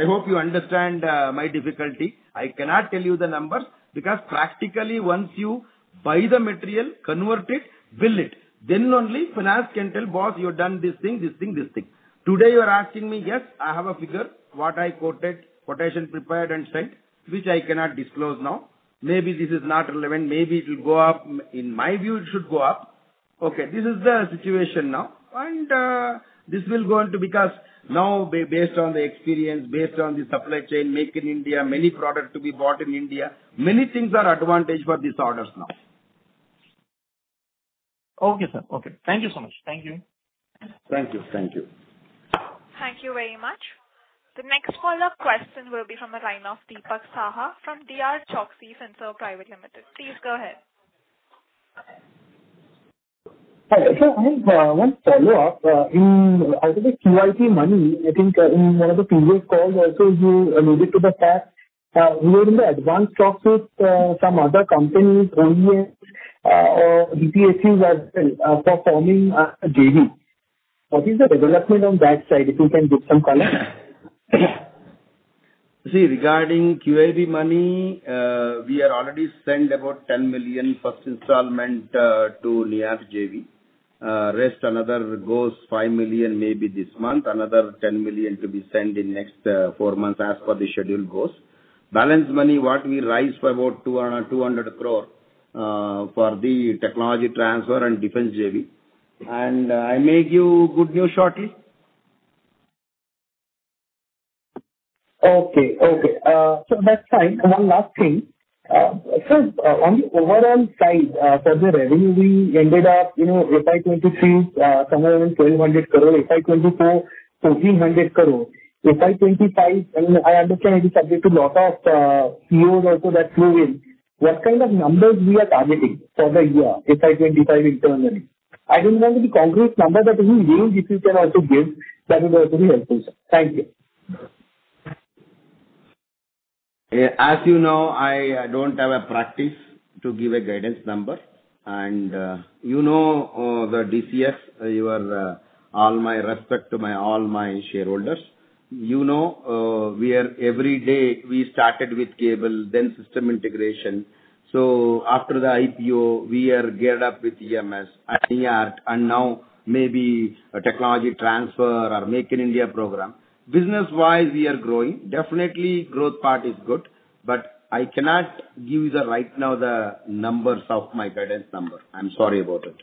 I hope you understand uh, my difficulty. I cannot tell you the numbers, because practically once you buy the material, convert it, bill it, then only finance can tell, boss, you have done this thing, this thing, this thing. Today you are asking me, yes, I have a figure, what I quoted, quotation prepared and sent, which I cannot disclose now. Maybe this is not relevant. Maybe it will go up. In my view, it should go up. Okay, this is the situation now. And uh, this will go into, because now based on the experience, based on the supply chain, make in India, many products to be bought in India. Many things are advantage for these orders now. Okay, sir. Okay. Thank you so much. Thank you. Thank you. Thank you. Thank you very much. The next follow-up question will be from the line of Deepak Saha from D R Choksi Sons Private Limited. Please go ahead. Hello, sir. I have uh, one follow-up. Uh, in out of the Q I P money, I think uh, in one of the previous calls also you alluded to the fact uh, we were in the advanced talks with uh, some other companies, O E Ms, uh, or E P S Us as well uh, for forming a J V. What is the development on that side, if you can give some color? See, regarding Q I B money, uh, we are already sent about ten million first installment uh, to N I A R T J V. Uh, rest another goes five million maybe this month, another ten million to be sent in next uh, four months as per the schedule goes. Balance money what we raise for about two hundred crore uh, for the technology transfer and defense J V. And uh, I may give good news shortly. Okay, okay. Uh, so that's fine. One last thing. Uh, so uh, on the overall side uh, for the revenue, we ended up, you know, F Y twenty-three uh, somewhere around twelve hundred crore, F Y twenty-four fourteen hundred crore, F Y twenty-five. I mean, I understand it is subject to lot of uh, C Os also that flew in. What kind of numbers we are targeting for the year F Y twenty-five internally? I don't want to be concrete number, but any range if you can also give, that would also be helpful, sir. Thank you. As you know, I don't have a practice to give a guidance number, and uh, you know uh, the D C X, uh, your uh, all my respect to my all my shareholders. You know, uh, we are every day we started with cable, then system integration. So after the I P O, we are geared up with E M S and N I A R T, and now maybe a technology transfer or Make in India program. Business-wise, we are growing. Definitely, growth part is good, but I cannot give you the right now the numbers of my guidance number. I'm sorry about it.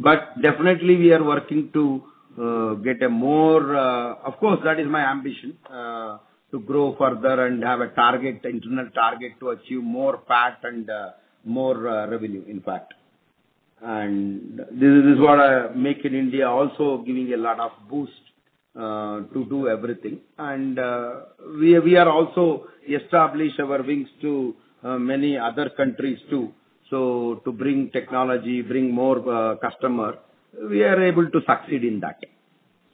But definitely, we are working to uh, get a more. Uh, of course, that is my ambition uh, to grow further and have a target, internal target to achieve more P A T and uh, more uh, revenue. In fact, and this is what I Make in India also giving a lot of boost. Uh, to do everything, and uh, we we are also establish our wings to uh, many other countries too. So to bring technology, bring more uh, customer, we are able to succeed in that.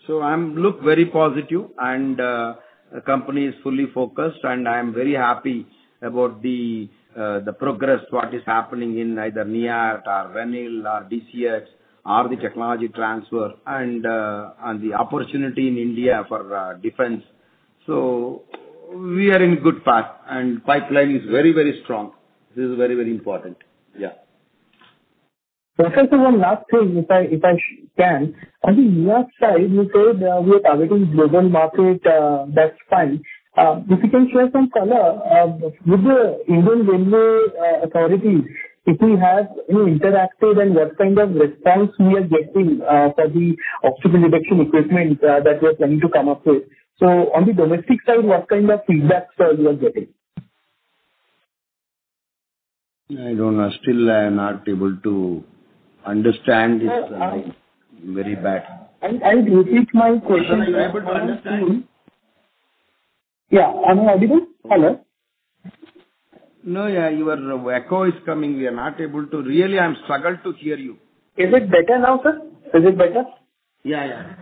So I'm look very positive, and uh, the company is fully focused, and I am very happy about the uh, the progress what is happening in either N I A R T or Raneal or D C X. Or the technology transfer and uh, and the opportunity in India for uh, defense. So we are in good path, and pipeline is very very strong. This is very very important. Yeah. Professor, one last thing, if I if I can, on the U S side, you said uh, we are targeting global market. Uh, that's fine. Uh, if you can share some color uh, with the Indian Railway uh, authorities. If we have you know, interacted and what kind of response we are getting uh, for the obstacle detection equipment uh, that we are planning to come up with. So on the domestic side, what kind of feedback uh, you are getting? I don't know. Still, I am not able to understand. It's uh, I, very bad. And I repeat my question. Are you able to understand? Yeah. Am I audible? Hello? No, yeah, your echo is coming. We are not able to. Really, I am struggled to hear you. Is it better now, sir? Is it better? Yeah, yeah.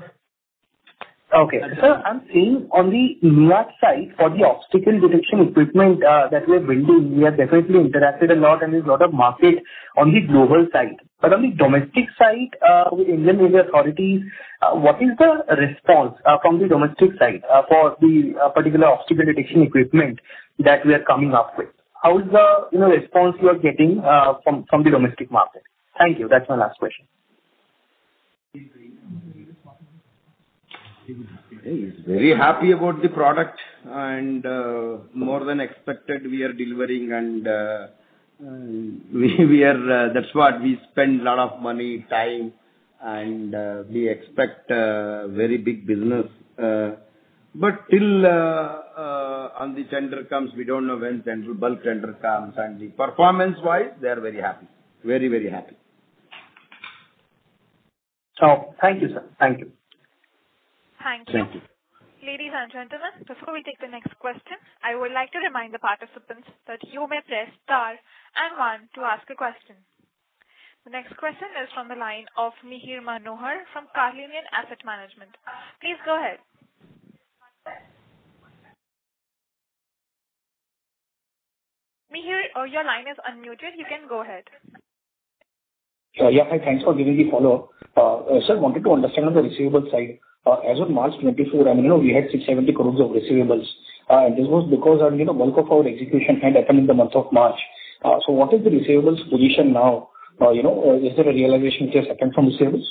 Okay. That's sir, right. I'm saying on the N I A R T side, for the obstacle detection equipment uh, that we are building, we have definitely interacted a lot and there's a lot of market on the global side. But on the domestic side, uh, with Indian Railway authorities, uh, what is the response uh, from the domestic side uh, for the uh, particular obstacle detection equipment that we are coming up with? How is the you know response you are getting uh, from from the domestic market? Thank you. That's my last question. He's very happy about the product, and uh, more than expected, we are delivering, and uh, we we are. Uh, that's what we spend a lot of money, time, and uh, we expect uh, very big business. Uh, But till uh, uh, on the tender comes, we don't know when tender, bulk tender comes, and the performance-wise, they are very happy. Very, very happy. So, thank you, sir. Thank you. Thank you. Thank you. Ladies and gentlemen, before we take the next question, I would like to remind the participants that you may press star and one to ask a question. The next question is from the line of Mihir Manohar from Carlinian Asset Management. Please go ahead. Mihir, uh, your line is unmuted. You can go ahead. Uh, yeah, hi. Thanks for giving the follow-up. Uh, uh, sir, wanted to understand on the receivable side. Uh, as of March twenty-four, I mean, you know, we had six hundred seventy crores of receivables. Uh, and this was because, uh, you know, bulk of our execution had happened in the month of March. Uh, so what is the receivables position now? Uh, you know, uh, is there a realization which has happened from receivables?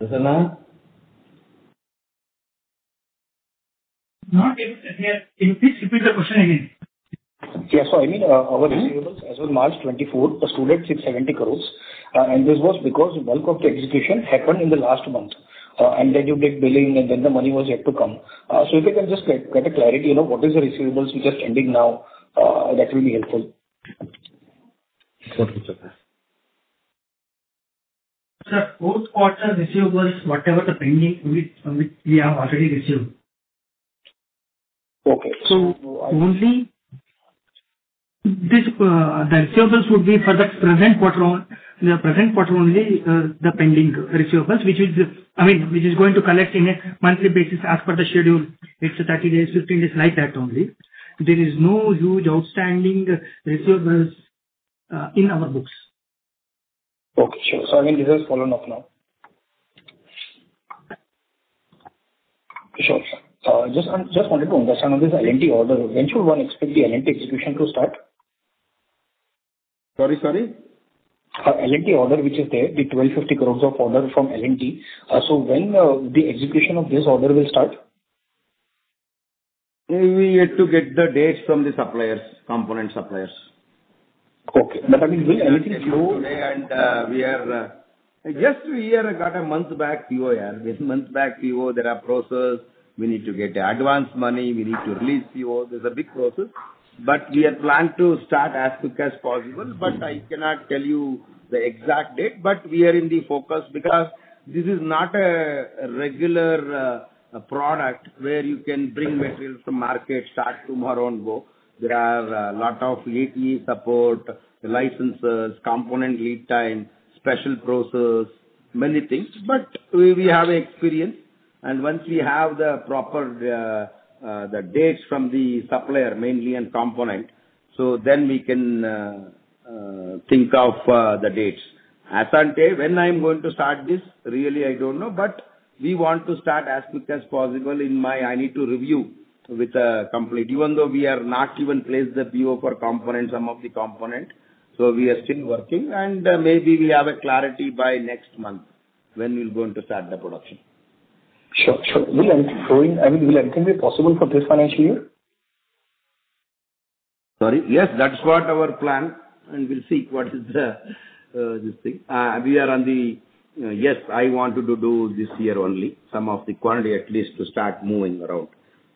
Susanna? Not if, if, please repeat the question again. Yeah, so I mean, uh, our receivables as of March twenty-four stood at six hundred seventy crores, uh, and this was because the bulk of the execution happened in the last month, uh, and then you did billing, and then the money was yet to come. Uh, so if you can just get, get a clarity, you know, what is the receivables which are ending now, uh, that will be helpful. Sir, fourth quarter receivables, whatever the pending, which, which we have already received. Okay. So, so only this uh, the receivables would be for the present quarter on the present quarter only uh, the pending receivables, which is I mean which is going to collect in a monthly basis as per the schedule. It's thirty days, fifteen days, like that only. There is no huge outstanding receivables uh, in our books. Okay, sure. So I mean, this has fallen off now. Sure. Uh, just um, just wanted to understand on this L and T order. When should one expect the L and T execution to start? Sorry, sorry? Uh, L and T order which is there, the twelve fifty crores of order from L and T. Uh, so when uh, the execution of this order will start? We have to get the dates from the suppliers, component suppliers. Okay, but I mean, will anything flow? Today and uh, we are, uh, just we are got a month back P O here. With month back P O, there are process, we need to get advance money, we need to release P O, there's a big process. But we are planned to start as quick as possible, but I cannot tell you the exact date, but we are in the focus because this is not a regular uh, a product where you can bring materials from market, start tomorrow and go. There are a lot of A T E support, licenses, component lead time, special process, many things. But we, we have experience, and once we have the proper uh, uh, the dates from the supplier mainly and component, so then we can uh, uh, think of uh, the dates. As on today, when I am going to start this, really I don't know, but we want to start as quick as possible. In my, I need to review with a complete, even though we are not even placed the P O for component, some of the component. So we are still working, and uh, maybe we have a clarity by next month when we are going to start the production. Sure, sure. Will anything flowing, I mean, will anything be possible for this financial year? Sorry, yes, that's what our plan, and we'll see what is the, uh, this thing. Uh, we are on the, uh, yes, I wanted to do this year only, some of the quantity at least to start moving around.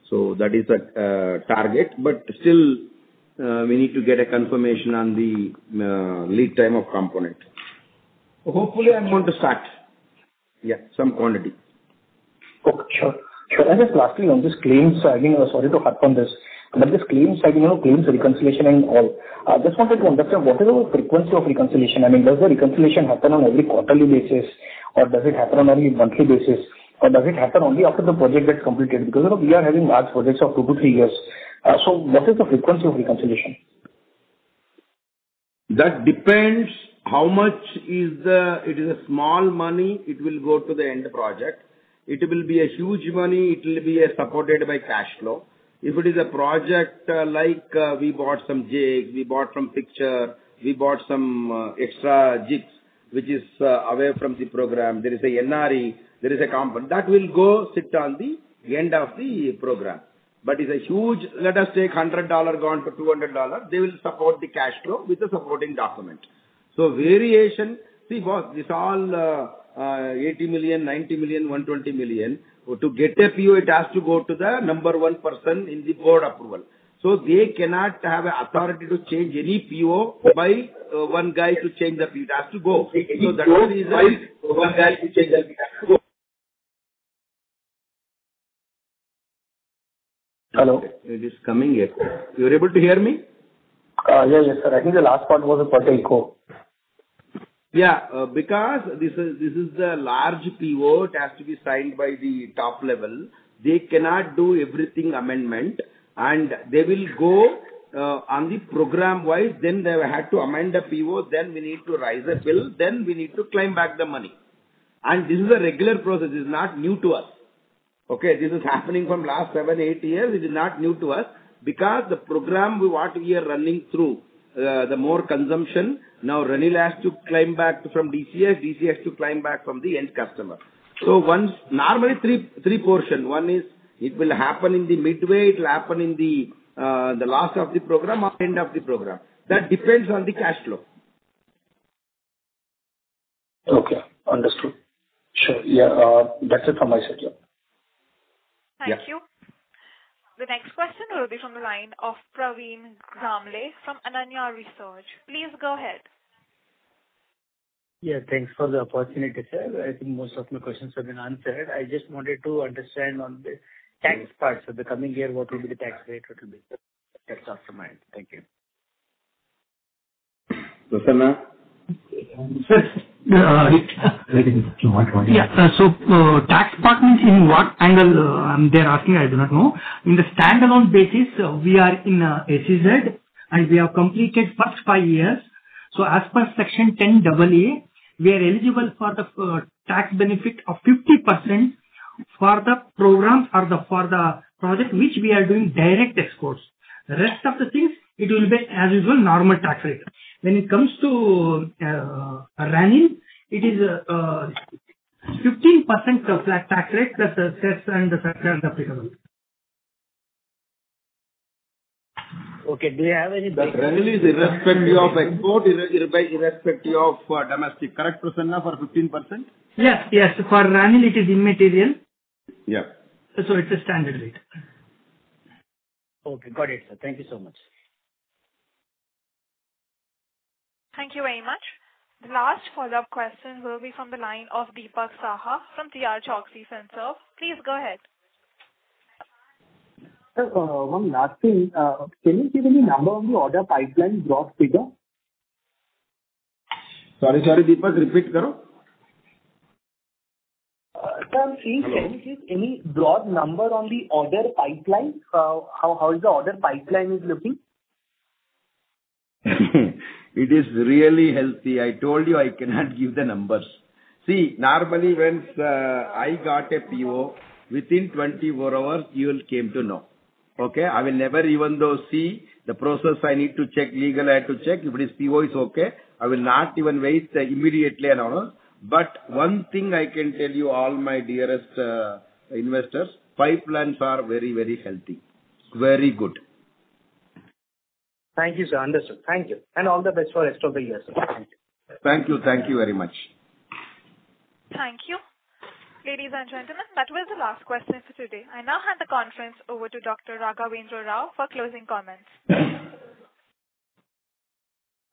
So that is a uh, target, but still uh, we need to get a confirmation on the uh, lead time of component. Hopefully I'm going to start. Yeah, some quantity. Okay, sure. Sure. And just lastly on this claims, I mean, uh, sorry to harp on this, but this claims, I mean, you know, claims reconciliation and all. I uh, just wanted to understand what is the frequency of reconciliation? I mean, does the reconciliation happen on every quarterly basis, or does it happen on every monthly basis? Or does it happen only after the project gets completed? Because you know, we are having large projects of two to three years. Uh, so what is the frequency of reconciliation? That depends how much is the, it is a small money, it will go to the end project. It will be a huge money, it will be a supported by cash flow. If it is a project uh, like uh, we bought some jigs, we bought some fixture, we bought some uh, extra jigs, which is uh, away from the program, there is a N R E, there is a component, that will go sit on the end of the program. But it's a huge, let us take one hundred dollars gone to two hundred dollars, they will support the cash flow with a supporting document. So variation, see boss, this all uh, uh, eighty million, ninety million, one hundred twenty million, to get a P O it has to go to the number one person in the board approval. So they cannot have authority to change any P O by uh, one guy to change the P O. It has to go. So that's the reason one guy to change the P O. Hello. It is coming here. You are able to hear me? Uh, yeah, yes, sir. I think the last part was a partial echo. Yeah, uh, because this is, this is the large P O. It has to be signed by the top level. They cannot do everything amendment. and they will go uh, on the program wise. Then they had to amend the P O, then we need to raise a bill, then we need to claim back the money. And this is a regular process, it is not new to us. Okay, this is happening from last seven, eight years, it is not new to us because the program we, what we are running through, uh, the more consumption, now Raneal has to claim back from D C S, D C S to claim back from the end customer. So once, normally three, three portion. One is, it will happen in the midway, it will happen in the, uh, the last of the program or end of the program. That depends on the cash flow. Okay, understood. Sure, yeah, uh, that's it from my side. Yeah. Thank yeah. you. The next question will be from the line of Praveen Zamle from Ananya Research. Please go ahead. Yeah, thanks for the opportunity, sir. I think most of my questions have been answered. I just wanted to understand on the tax part. So the coming year, what will be the tax rate? What will be? That's off the mind. Thank you. Rosanna? Uh, yeah, uh, so uh, tax part means in what angle uh, um, they are asking, I do not know. In the standalone basis, uh, we are in uh, S E Z and we have completed first five years. So as per section ten A A, we are eligible for the uh, tax benefit of fifty percent for the programs or the for the project which we are doing direct exports. The rest of the things, it will be as usual normal tax rate. When it comes to uh, Raneal, it is uh, uh, fifteen percent of flat tax rate plus the cess and the surcharge applicable. Okay, do you have any... That Raneal is irrespective of export, irrespective of uh, domestic. Correct, Prasanna, for fifteen percent? Yes, yes. For Raneal, it is immaterial. Yeah. So it's a standard rate. Okay, got it, sir. Thank you so much. Thank you very much. The last follow-up question will be from the line of Deepak Saha from T R Choksi Sons. Please go ahead. Sir, uh, one last thing. Uh, can you give any number on the order pipeline gross figure? Sorry, sorry, Deepak. Repeat, karo. Sir, please can you give any broad number on the order pipeline? Uh, how, how is the order pipeline is looking? It is really healthy. I told you I cannot give the numbers. See, normally when uh, I got a P O, within twenty-four hours, you will came to know. Okay, I will never even though see the process I need to check, legal I have to check. If it is P O, is okay. I will not even wait uh, immediately and all. But one thing I can tell you all my dearest uh, investors, pipelines are very, very healthy. Very good. Thank you, sir. Understood. Thank you. And all the best for the rest of the year, sir. Thank you. Thank you. Thank you very much. Thank you. Ladies and gentlemen, that was the last question for today. I now hand the conference over to Doctor Raghavendra Rao for closing comments.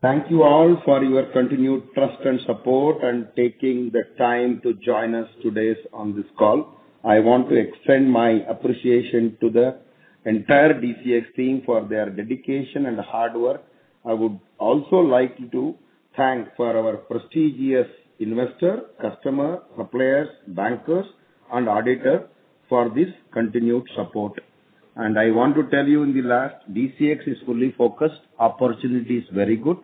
Thank you all for your continued trust and support and taking the time to join us today on this call. I want to extend my appreciation to the entire D C X team for their dedication and hard work. I would also like to thank for our prestigious investor, customer, suppliers, bankers and auditor for this continued support. And I want to tell you in the last, D C X is fully focused, opportunity is very good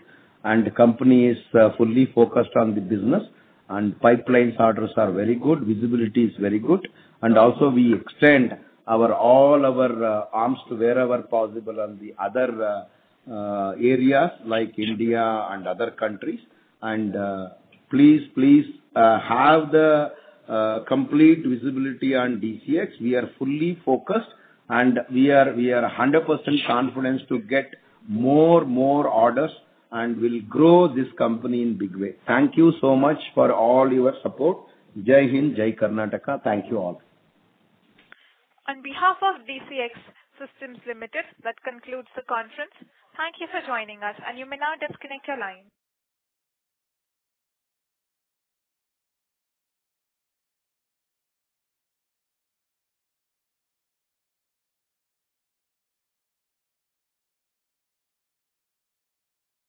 and the company is uh, fully focused on the business and pipelines orders are very good, visibility is very good and also we extend our all our uh, arms to wherever possible on the other uh, uh, areas like India and other countries. And uh, please, please uh, have the uh, complete visibility on D C X. We are fully focused and we are we are one hundred percent confidence to get more, more orders and will grow this company in big way. Thank you so much for all your support. Jai Hind, Jai Karnataka. Thank you all. On behalf of D C X Systems Limited, that concludes the conference. Thank you for joining us and you may now disconnect your line.